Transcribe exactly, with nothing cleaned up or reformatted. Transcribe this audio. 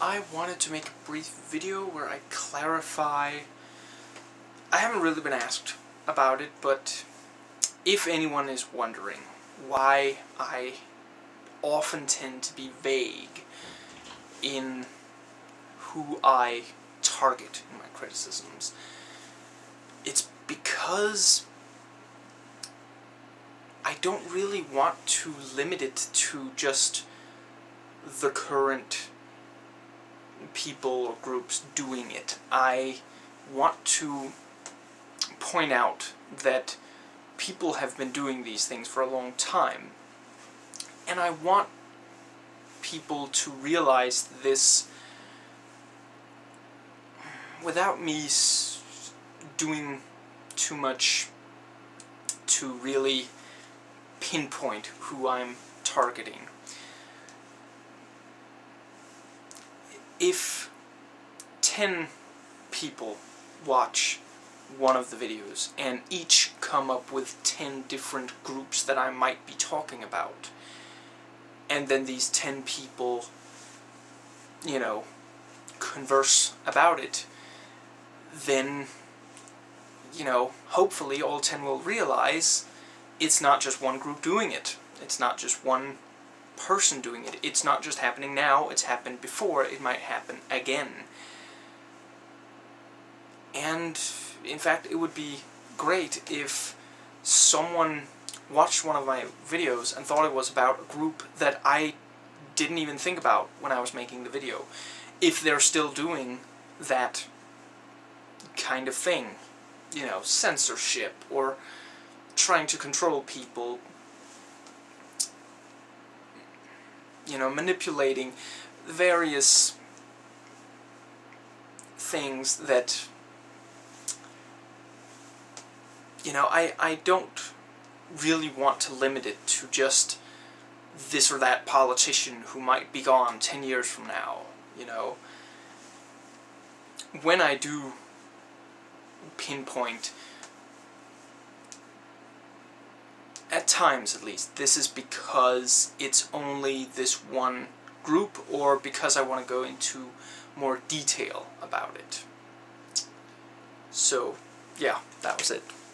I wanted to make a brief video where I clarify... I haven't really been asked about it, but if anyone is wondering why I often tend to be vague in who I target in my criticisms, it's because I don't really want to limit it to just the current people or groups doing it. I want to point out that people have been doing these things for a long time, and I want people to realize this without me doing too much to really pinpoint who I'm targeting. If ten people watch one of the videos and each come up with ten different groups that I might be talking about, and then these ten people, you know, converse about it, then, you know, hopefully all ten will realize it's not just one group doing it. It's not just one person doing it. It's not just happening now, it's happened before, it might happen again. And, in fact, it would be great if someone watched one of my videos and thought it was about a group that I didn't even think about when I was making the video. If they're still doing that kind of thing, you know, censorship, or trying to control people, you know, manipulating various things that, you know, I, I don't really want to limit it to just this or that politician who might be gone ten years from now, you know. When I do pinpoint, at times at least, this is because it's only this one group, or because I want to go into more detail about it. So, yeah, that was it.